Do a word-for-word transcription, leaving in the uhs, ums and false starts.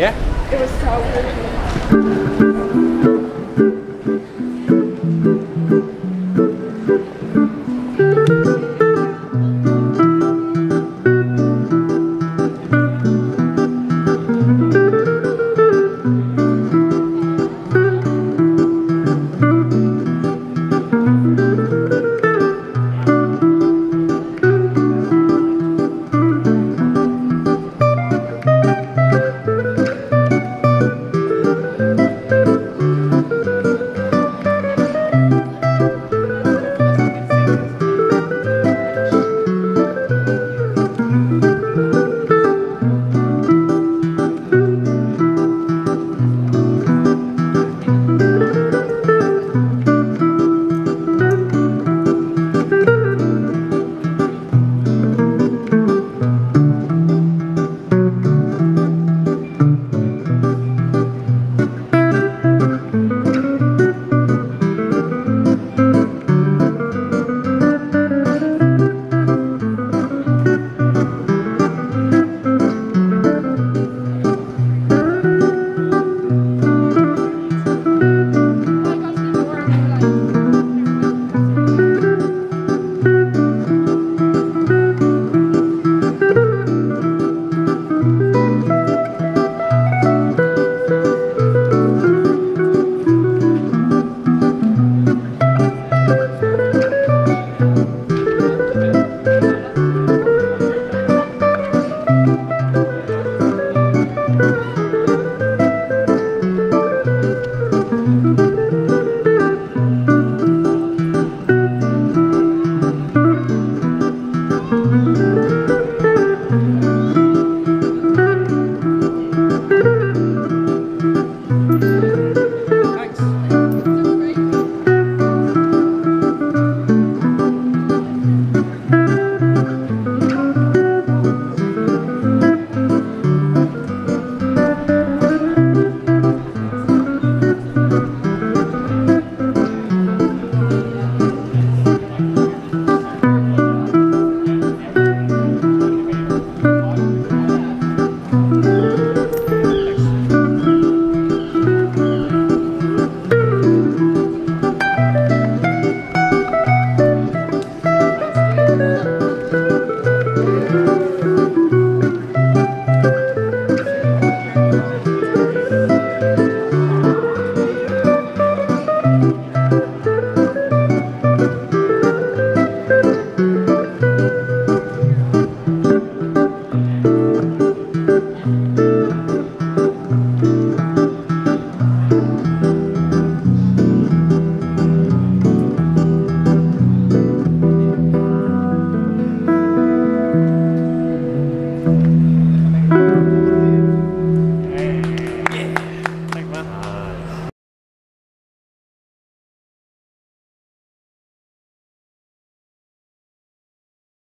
Yeah? It was so good.